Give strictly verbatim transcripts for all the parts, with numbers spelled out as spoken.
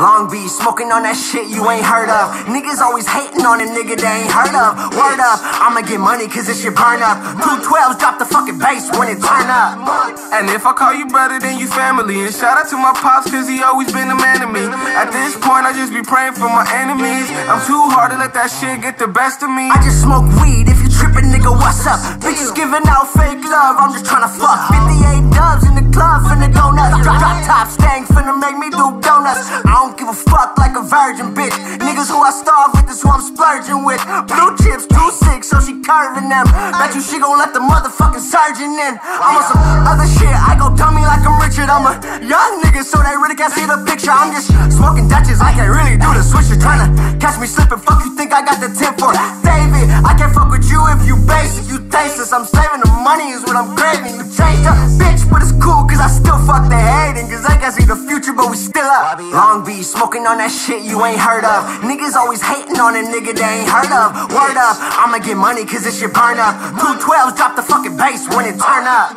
Long Beach, smoking on that shit you ain't heard of. Niggas always hating on a nigga they ain't heard of. Word up, I'ma get money cause it's your burn up. Two twelves drop the fucking bass when it turn up. And if I call you brother, then you family. And shout out to my pops cause he always been a man to me. At this point I just be praying for my enemies. I'm too hard to let that shit get the best of me. I just smoke weed, if you trippin' nigga what's up? Bitches giving out fake love, I'm just tryna fuck. Fifty-eight dubs in the club finna go nuts. Drop, drop top stank finna make me do donuts. I don't give a fuck like a virgin, bitch. Niggas who I starve with is who I'm splurging with. Blue chips, too sick, so she curving them. Bet you she gon' let the motherfucking surgeon in. I'm on some other shit, I go dummy like I'm Richard. I'm a young nigga, so they really can't see the picture. I'm just smoking Dutchess, I can't really do the switcher. Tryna catch me slipping, fuck you think I got the tip for? David, I can't fuck with you if you basic, you tasteless. I'm saving the money is what I'm craving. You changed up, bitch, but it's cool cause I still fuck the hating. Cause I can't see the future, but we still up. Long Beach, smoking on that shit you ain't heard of. Niggas always hating on a nigga they ain't heard of. Word up, I'ma get money cause it's your burn up. Two twelves drop the fucking bass when it turn up.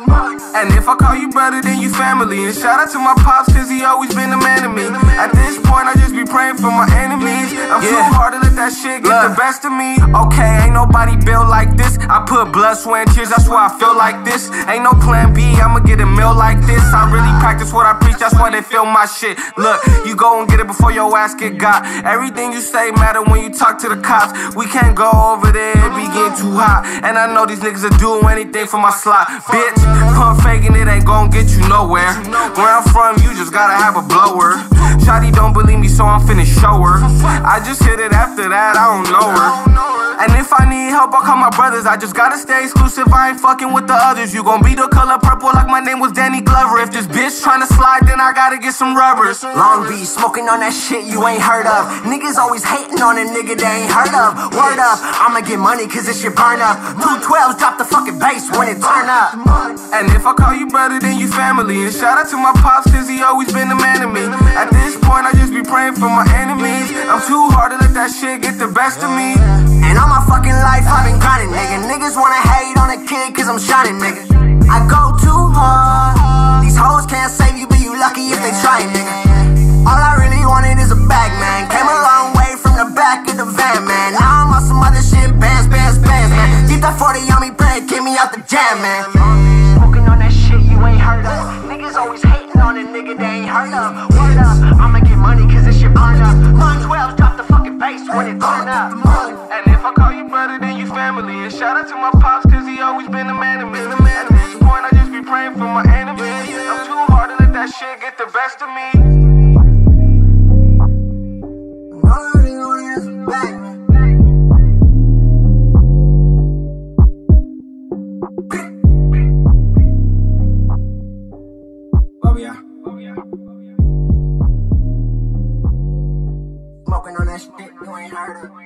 And if I call you brother, then you family. And shout out to my pops cause he always been a man to me. At this point I just be praying for my enemies. I'm too hard to let that shit get the best of me. Okay, ain't nobody built like this. I put blood, sweat, and tears, that's why I feel like this. Ain't no plan B, I'ma get a meal like this. I really practice what I preach, that's why they feel my shit. Look, you go and get it before your ass get got. Everything you say matter when you talk to the cops. We can't go over there, it be getting too hot. And I know these niggas will do anything for my slot. Bitch, pump faking it ain't gon' get you nowhere. Where I'm from, you just gotta have a blower. Shawty don't believe me, so I'm finna show her. I just hit it after that, I don't know her. And if I need help, I'll call my brothers. I just gotta stay exclusive, I ain't fucking with the others. You gon' be the color purple like my name was Danny Glover. If this bitch tryna slide, then I gotta get some rubbers. Long Beach, smoking on that shit you ain't heard of. Niggas always hating on a nigga they ain't heard of. Word up, I'ma get money cause it's your burn up. Two twelves drop the fucking bass when it turn up. And if I call you brother, then you family. And shout out to my pops cause he always been a man to me. At this point, I just be praying for my enemies. I'm too hard to let that shit get the best of me. And all my fucking life I've been grinding, nigga. Niggas wanna hate on a kid cause I'm shining, nigga. I go too hard. These hoes can't save you, but you lucky if they try, nigga. All I really wanted is a bag, man. Came a long way from the back of the van, man. Now I'm on some other shit, bands, bands, bands, man. Keep that forty on me, play, get me out the jam, man. Smoking on that shit you ain't heard of. Niggas always hating on a nigga they ain't heard of. Word up, I'ma get money cause it's your burn up. One twelve drop the fucking bass when it turn up. And shout out to my pops cause he always been a man to me. At this point I just be praying for my enemies. I'm too hard to let that shit get the best of me. All I really want is a bag. Smoking on that shit you ain't heard of.